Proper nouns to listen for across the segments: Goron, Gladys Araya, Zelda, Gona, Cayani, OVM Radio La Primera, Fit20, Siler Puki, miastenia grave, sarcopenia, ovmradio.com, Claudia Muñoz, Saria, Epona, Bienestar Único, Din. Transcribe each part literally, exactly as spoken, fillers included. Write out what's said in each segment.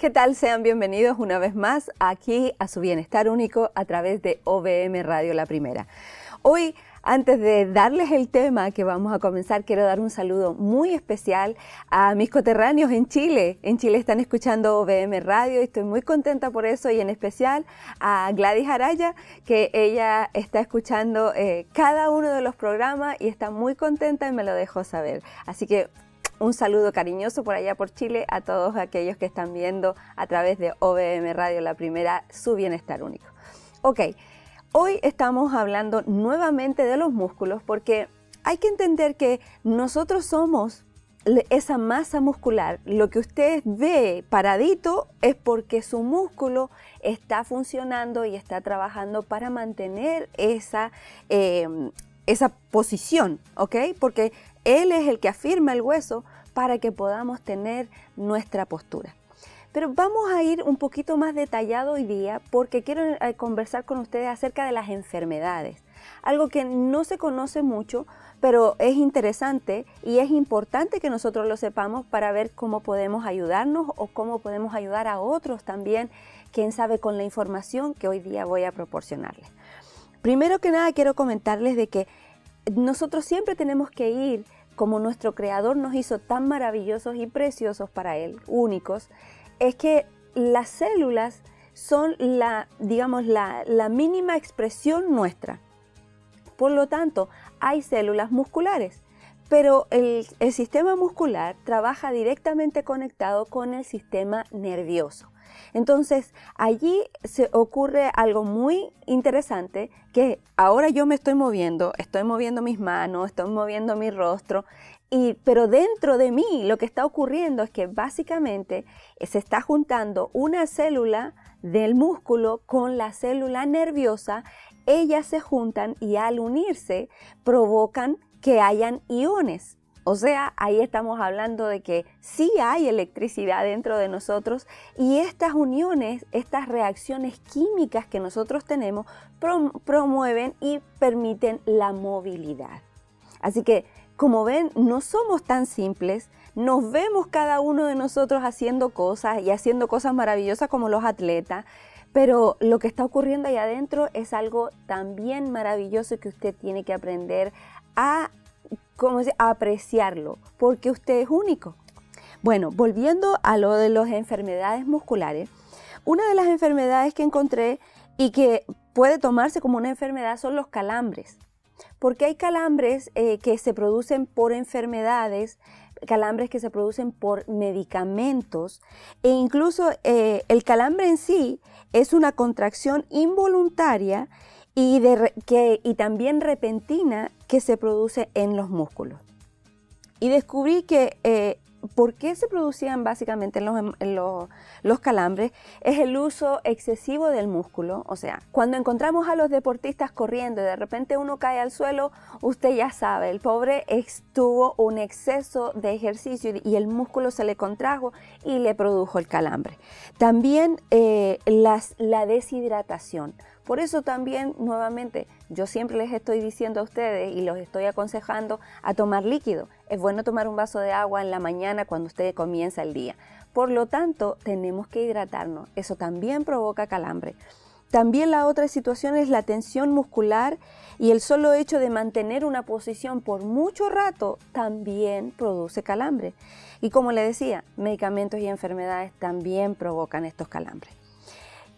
¿Qué tal? Sean bienvenidos una vez más aquí a su Bienestar Único a través de O V M Radio La Primera. Hoy, antes de darles el tema que vamos a comenzar, quiero dar un saludo muy especial a mis coterráneos en Chile. En Chile están escuchando O V M Radio y estoy muy contenta por eso, y en especial a Gladys Araya, que ella está escuchando eh, cada uno de los programas y está muy contenta y me lo dejó saber. Así que un saludo cariñoso por allá por Chile a todos aquellos que están viendo a través de O V M Radio La Primera, su Bienestar Único. Ok, hoy estamos hablando nuevamente de los músculos, porque hay que entender que nosotros somos esa masa muscular. Lo que usted ve paradito es porque su músculo está funcionando y está trabajando para mantener esa, eh, esa posición, ¿ok? Porque él es el que afirma el hueso para que podamos tener nuestra postura. Pero vamos a ir un poquito más detallado hoy día, porque quiero conversar con ustedes acerca de las enfermedades. Algo que no se conoce mucho, pero es interesante y es importante que nosotros lo sepamos para ver cómo podemos ayudarnos o cómo podemos ayudar a otros también, quién sabe, con la información que hoy día voy a proporcionarles. Primero que nada, quiero comentarles de que nosotros siempre tenemos que ir, como nuestro Creador nos hizo tan maravillosos y preciosos para Él, únicos, es que las células son la, digamos, la, la mínima expresión nuestra. Por lo tanto, hay células musculares, pero el, el sistema muscular trabaja directamente conectado con el sistema nervioso. Entonces, allí se ocurre algo muy interesante, que ahora yo me estoy moviendo, estoy moviendo mis manos, estoy moviendo mi rostro, y, pero dentro de mí lo que está ocurriendo es que básicamente se está juntando una célula del músculo con la célula nerviosa, ellas se juntan y al unirse provocan que hayan iones. O sea, ahí estamos hablando de que sí hay electricidad dentro de nosotros, y estas uniones, estas reacciones químicas que nosotros tenemos promueven y permiten la movilidad. Así que, como ven, no somos tan simples, nos vemos cada uno de nosotros haciendo cosas y haciendo cosas maravillosas como los atletas, pero lo que está ocurriendo ahí adentro es algo también maravilloso que usted tiene que aprender a Como se, apreciarlo, porque usted es único. Bueno, volviendo a lo de las enfermedades musculares, una de las enfermedades que encontré y que puede tomarse como una enfermedad son los calambres, porque hay calambres eh, que se producen por enfermedades, calambres que se producen por medicamentos, e incluso eh, el calambre en sí es una contracción involuntaria Y, de, que, y también repentina que se produce en los músculos. Y descubrí que eh, por qué se producían básicamente los, los, los calambres es el uso excesivo del músculo. O sea, cuando encontramos a los deportistas corriendo y de repente uno cae al suelo, usted ya sabe, el pobre tuvo un exceso de ejercicio y el músculo se le contrajo y le produjo el calambre. También eh, las, la deshidratación. Por eso también, nuevamente, yo siempre les estoy diciendo a ustedes y los estoy aconsejando a tomar líquido. Es bueno tomar un vaso de agua en la mañana cuando usted comienza el día. Por lo tanto, tenemos que hidratarnos. Eso también provoca calambre. También la otra situación es la tensión muscular, y el solo hecho de mantener una posición por mucho rato también produce calambre. Y como les decía, medicamentos y enfermedades también provocan estos calambres.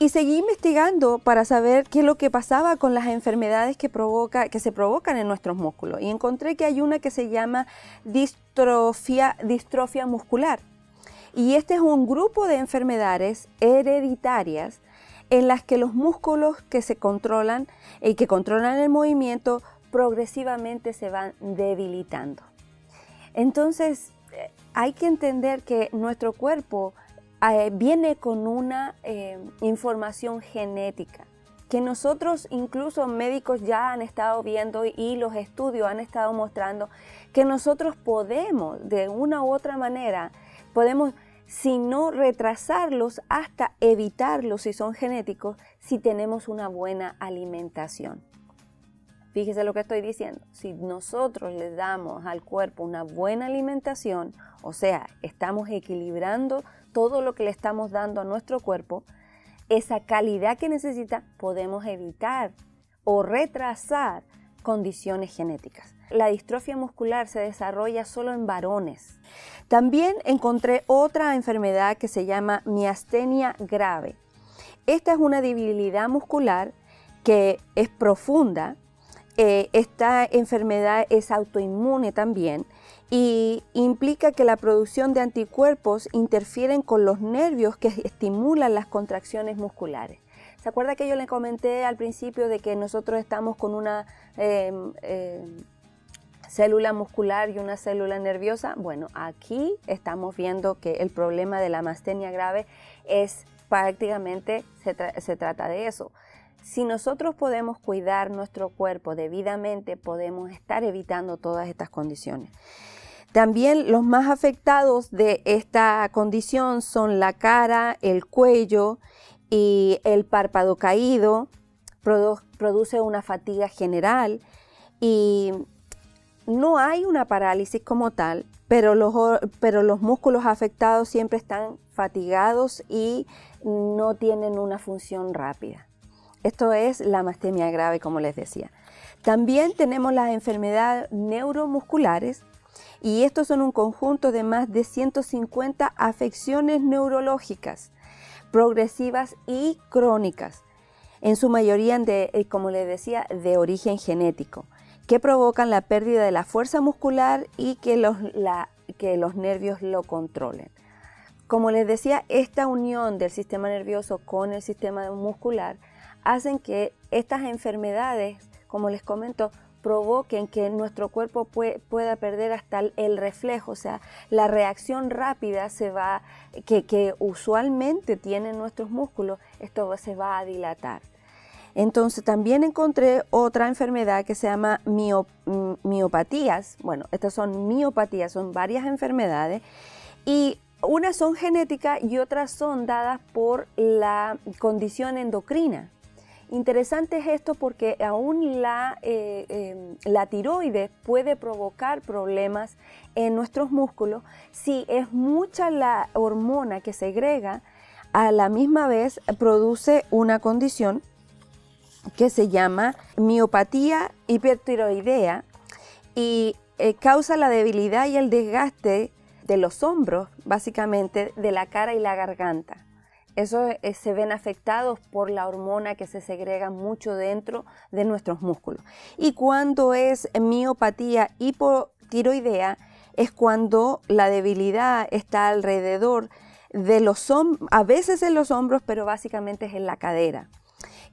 Y seguí investigando para saber qué es lo que pasaba con las enfermedades que, provoca, que se provocan en nuestros músculos. Y encontré que hay una que se llama distrofia, distrofia muscular. Y este es un grupo de enfermedades hereditarias en las que los músculos que se controlan y que controlan el movimiento progresivamente se van debilitando. Entonces, hay que entender que nuestro cuerpo Eh, viene con una eh, información genética que nosotros, incluso médicos, ya han estado viendo, y los estudios han estado mostrando que nosotros podemos, de una u otra manera, podemos, si no retrasarlos, hasta evitarlos si son genéticos, si tenemos una buena alimentación. Fíjese lo que estoy diciendo. Si nosotros le damos al cuerpo una buena alimentación, o sea, estamos equilibrando todo lo que le estamos dando a nuestro cuerpo, esa calidad que necesita, podemos evitar o retrasar condiciones genéticas. La distrofia muscular se desarrolla solo en varones. También encontré otra enfermedad que se llama miastenia grave. Esta es una debilidad muscular que es profunda. Eh, esta enfermedad es autoinmune también y implica que la producción de anticuerpos interfieren con los nervios que estimulan las contracciones musculares. ¿Se acuerda que yo le comenté al principio de que nosotros estamos con una eh, eh, célula muscular y una célula nerviosa? Bueno, aquí estamos viendo que el problema de la miastenia grave es prácticamente, se, tra se trata de eso. Si nosotros podemos cuidar nuestro cuerpo debidamente, podemos estar evitando todas estas condiciones. También los más afectados de esta condición son la cara, el cuello y el párpado caído. Produ- produce una fatiga general y no hay una parálisis como tal, pero los, pero los músculos afectados siempre están fatigados y no tienen una función rápida. Esto es la miastenia grave, como les decía. También tenemos las enfermedades neuromusculares y estos son un conjunto de más de ciento cincuenta afecciones neurológicas, progresivas y crónicas, en su mayoría, de, como les decía, de origen genético, que provocan la pérdida de la fuerza muscular y que los, la, que los nervios lo controlen. Como les decía, esta unión del sistema nervioso con el sistema muscular hacen que estas enfermedades, como les comento, provoquen que nuestro cuerpo puede, pueda perder hasta el reflejo, o sea, la reacción rápida se va, que, que usualmente tienen nuestros músculos, esto se va a dilatar. Entonces también encontré otra enfermedad que se llama miop, miopatías, bueno, estas son miopatías, son varias enfermedades y unas son genéticas y otras son dadas por la condición endocrina. Interesante es esto porque aún la, eh, eh, la tiroides puede provocar problemas en nuestros músculos si es mucha la hormona que segrega, a la misma vez produce una condición que se llama miopatía hipertiroidea y eh, causa la debilidad y el desgaste de los hombros, básicamente de la cara y la garganta. Esos eh, se ven afectados por la hormona que se segrega mucho dentro de nuestros músculos. Y cuando es miopatía hipotiroidea, es cuando la debilidad está alrededor de los hombros, a veces en los hombros, pero básicamente es en la cadera.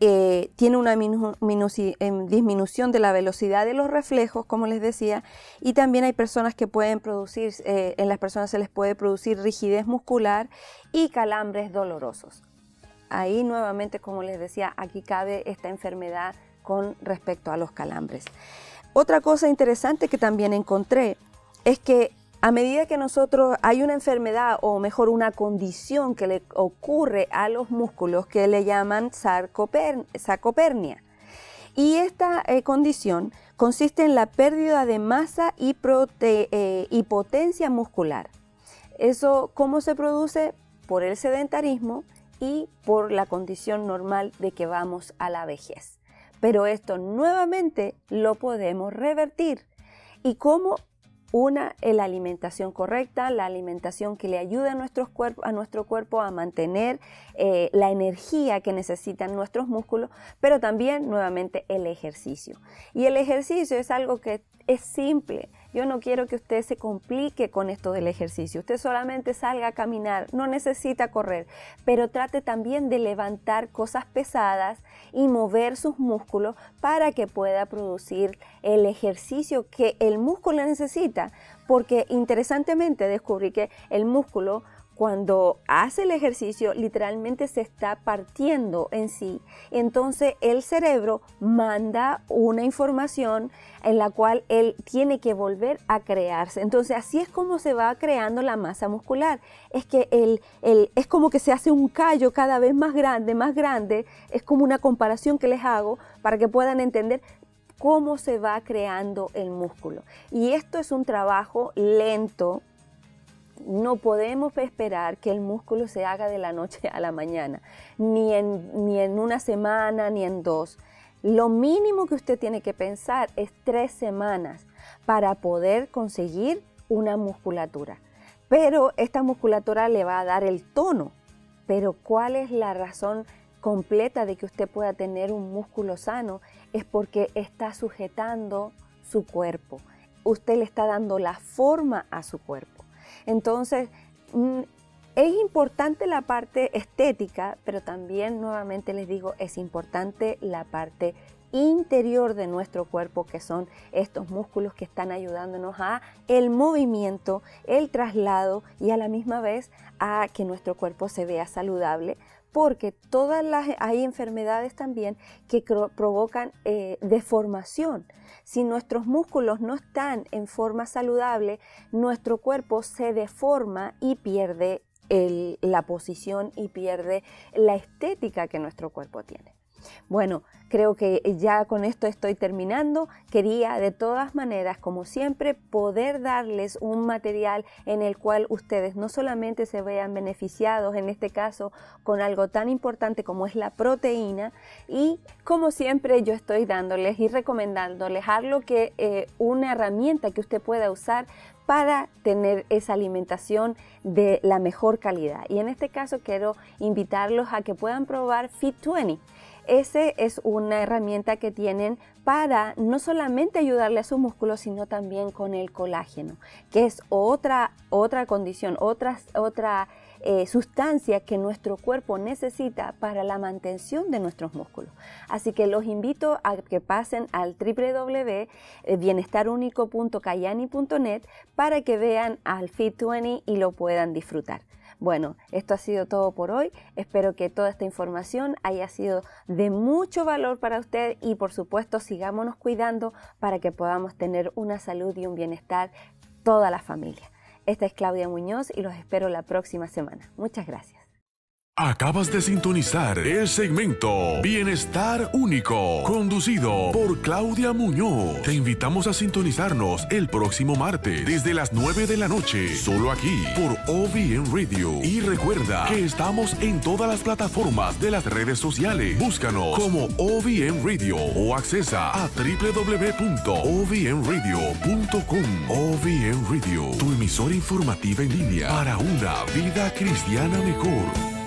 Eh, tiene una minu minu eh, disminución de la velocidad de los reflejos, como les decía, y también hay personas que pueden producir, eh, en las personas se les puede producir rigidez muscular y calambres dolorosos. Ahí nuevamente, como les decía, aquí cabe esta enfermedad con respecto a los calambres. Otra cosa interesante que también encontré es que a medida que nosotros hay una enfermedad o mejor una condición que le ocurre a los músculos que le llaman sarcopenia. Y esta eh, condición consiste en la pérdida de masa y, prote, eh, y potencia muscular. Eso, ¿cómo se produce? Por el sedentarismo y por la condición normal de que vamos a la vejez. Pero esto nuevamente lo podemos revertir. ¿Y cómo? Una es la alimentación correcta, la alimentación que le ayuda a, nuestros cuerpos, a nuestro cuerpo a mantener eh, la energía que necesitan nuestros músculos, pero también nuevamente el ejercicio. Y el ejercicio es algo que es simple. Yo no quiero que usted se complique con esto del ejercicio. Usted solamente salga a caminar, no necesita correr, pero trate también de levantar cosas pesadas y mover sus músculos para que pueda producir el ejercicio que el músculo necesita. Porque interesantemente descubrí que el músculo, cuando hace el ejercicio, literalmente se está partiendo en sí. Entonces el cerebro manda una información en la cual él tiene que volver a crearse. Entonces así es como se va creando la masa muscular. Es que el, el, es como que se hace un callo cada vez más grande, más grande. Es como una comparación que les hago para que puedan entender cómo se va creando el músculo. Y esto es un trabajo lento. No podemos esperar que el músculo se haga de la noche a la mañana, ni en, ni en una semana, ni en dos. Lo mínimo que usted tiene que pensar es tres semanas para poder conseguir una musculatura. Pero esta musculatura le va a dar el tono. Pero ¿cuál es la razón completa de que usted pueda tener un músculo sano? Es porque está sujetando su cuerpo. Usted le está dando la forma a su cuerpo. Entonces, es importante la parte estética, pero también, nuevamente les digo, es importante la parte interior de nuestro cuerpo, que son estos músculos que están ayudándonos a el movimiento, el traslado y a la misma vez a que nuestro cuerpo se vea saludable, porque todas las hay enfermedades también que provocan eh, deformación. Si nuestros músculos no están en forma saludable, nuestro cuerpo se deforma y pierde el, la posición y pierde la estética que nuestro cuerpo tiene. Bueno, creo que ya con esto estoy terminando. Quería de todas maneras, como siempre, poder darles un material en el cual ustedes no solamente se vean beneficiados, en este caso, con algo tan importante como es la proteína. Y como siempre, yo estoy dándoles y recomendándoles algo que eh, una herramienta que usted pueda usar para tener esa alimentación de la mejor calidad. Y en este caso quiero invitarlos a que puedan probar Fit veinte. Esa es una herramienta que tienen para no solamente ayudarle a sus músculos, sino también con el colágeno, que es otra, otra condición, otra, otra eh, sustancia que nuestro cuerpo necesita para la mantención de nuestros músculos. Así que los invito a que pasen al w w w punto bienestar único punto cayani punto net para que vean al Fit veinte y lo puedan disfrutar. Bueno, esto ha sido todo por hoy. Espero que toda esta información haya sido de mucho valor para usted y, por supuesto, sigámonos cuidando para que podamos tener una salud y un bienestar toda la familia. Esta es Claudia Muñoz y los espero la próxima semana. Muchas gracias. Acabas de sintonizar el segmento Bienestar Único, conducido por Claudia Muñoz. Te invitamos a sintonizarnos el próximo martes desde las nueve de la noche, solo aquí por O V M Radio. Y recuerda que estamos en todas las plataformas de las redes sociales. Búscanos como O V M Radio o accesa a w w w punto o v m radio punto com. O V M Radio, tu emisora informativa en línea para una vida cristiana mejor.